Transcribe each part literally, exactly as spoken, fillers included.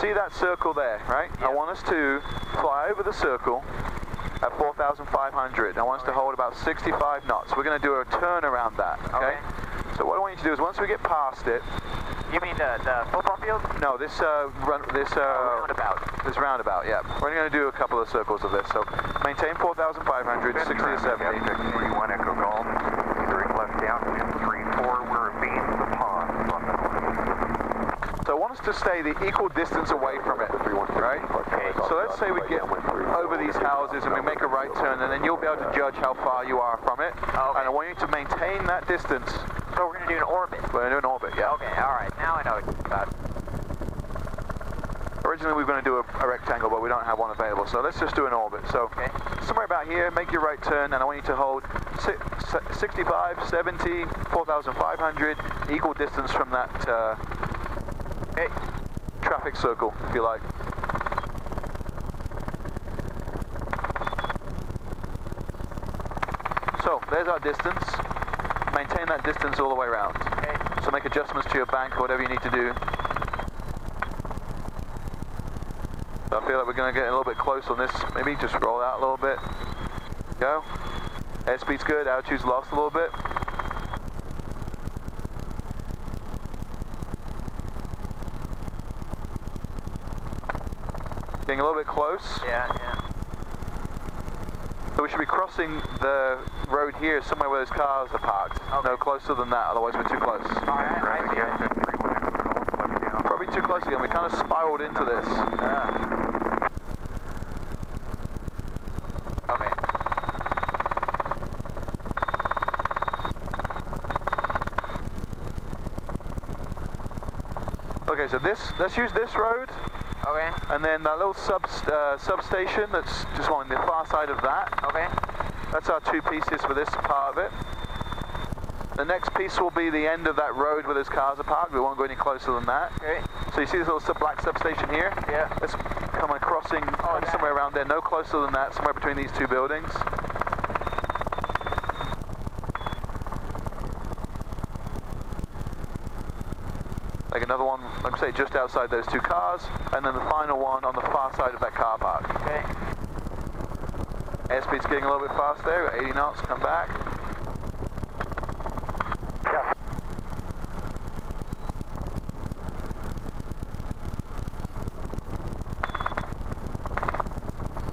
see that circle there, right? Yep. I want us to fly over the circle at four thousand five hundred. I want us to hold about sixty-five knots. We're going to do a turn around that, okay? okay? So what I want you to do is once we get past it... You mean the, the football field? No, this uh, run, this uh, oh, roundabout. This roundabout, yeah. We're going to do a couple of circles of this. So maintain four thousand five hundred, sixty to seventy. one echo call. Three left down, three four. We're being the pond on the left. So I want us to stay the equal distance away from it, right? So let's say we get over these houses and we make a right turn, and then you'll be able to judge how far you are from it. Okay. And I want you to maintain that distance. So we're going to do an orbit. We're going to do an orbit, yeah. Okay, all right. Now I know what you're about. Originally we were going to do a, a rectangle, but we don't have one available. So let's just do an orbit. So okay. Somewhere about here, make your right turn, and I want you to hold sixty-five, seventy, four thousand five hundred, equal distance from that uh, okay. traffic circle, if you like. So there's our distance. Maintain that distance all the way around. Okay. So make adjustments to your bank or whatever you need to do. So I feel like we're going to get a little bit close on this. Maybe just roll out a little bit. Go. Airspeed's good. Altitude's lost a little bit. Getting a little bit close. Yeah, yeah. So we should be crossing the road here somewhere where those cars are parked. Okay. No closer than that, otherwise we're too close. Alright, right here. Probably too close again, we kind of spiraled into this. Yeah. Okay. Okay, so this, let's use this road. Okay. And then that little sub uh, substation that's just on the far side of that. Okay. That's our two pieces for this part of it. The next piece will be the end of that road where those cars are parked. We won't go any closer than that. Okay. So you see this little sub black substation here? Yeah. Let's come a crossing oh, okay. somewhere around there, no closer than that, somewhere between these two buildings. Like another one, like I say, just outside those two cars, and then the final one on the far side of that car park. Okay. Airspeed's getting a little bit fast there, we've got eighty knots, come back. Yeah.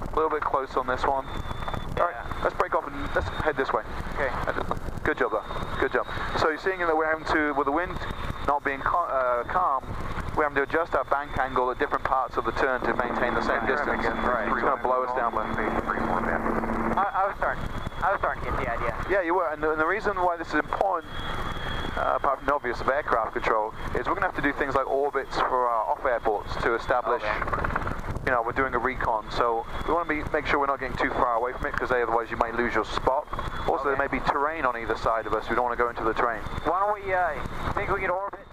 A little bit close on this one. Yeah. Alright, let's break off and let's head this way. Okay. Good job though, good job. So you're seeing that we're having to, with the wind not being cal uh, calm, we're having to adjust our bank angle at different parts of the turn to maintain the same distance. Right. It's going to blow us down. I, I was starting. I was starting to get the idea. Yeah, you were. And the, and the reason why this is important, uh, apart from the obvious of aircraft control, is we're going to have to do things like orbits for our off airports to establish. Okay. You know, we're doing a recon, so we want to be, make sure we're not getting too far away from it, because otherwise you might lose your spot. Also, okay. There may be terrain on either side of us. We don't want to go into the terrain. Why don't we? Uh, think we could orbit